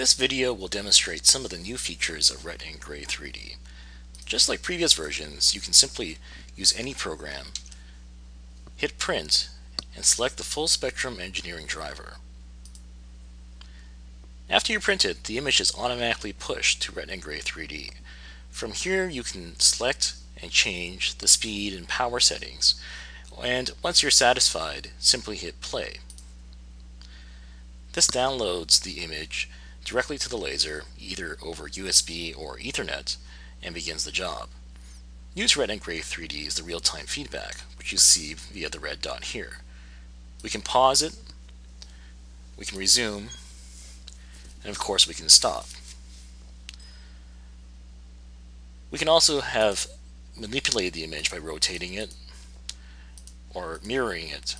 This video will demonstrate some of the new features of RetinaEngrave 3D. Just like previous versions, you can simply use any program, hit print, and select the full spectrum engineering driver. After you print it, the image is automatically pushed to RetinaEngrave 3D. From here, you can select and change the speed and power settings, and once you're satisfied, simply hit play. This downloads the image directly to the laser, either over USB or Ethernet, and begins the job. Use RetinaEngrave 3D as the real-time feedback, which you see via the red dot here. We can pause it, we can resume, and of course we can stop. We can also have manipulated the image by rotating it or mirroring it.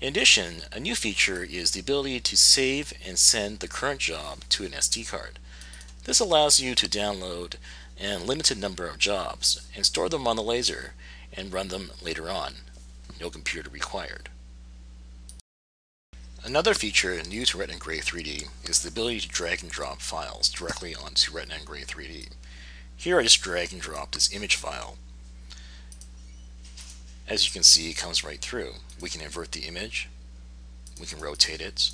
In addition, a new feature is the ability to save and send the current job to an SD card. This allows you to download an unlimited number of jobs and store them on the laser and run them later on. No computer required. Another feature new to RetinaEngrave 3D is the ability to drag and drop files directly onto RetinaEngrave 3D. Here I just drag and drop this image file. As you can see, it comes right through. We can invert the image, we can rotate it,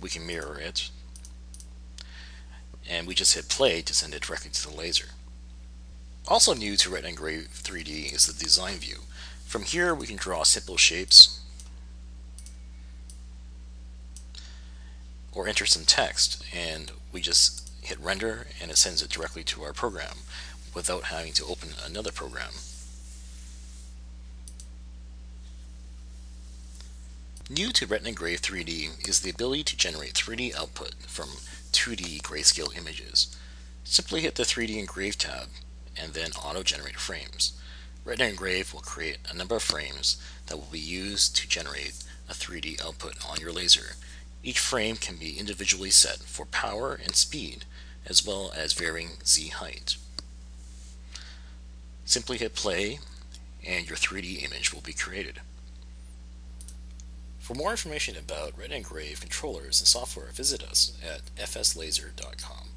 we can mirror it, and we just hit play to send it directly to the laser. Also new to RetinaEngrave 3D is the design view. From here we can draw simple shapes or enter some text, and we just hit render and it sends it directly to our program without having to open another program. New to RetinaEngrave 3D is the ability to generate 3D output from 2D grayscale images. Simply hit the 3D Engrave tab and then auto-generate frames. RetinaEngrave will create a number of frames that will be used to generate a 3D output on your laser. Each frame can be individually set for power and speed, as well as varying Z height. Simply hit play and your 3D image will be created. For more information about RetinaEngrave controllers and software, visit us at fslaser.com.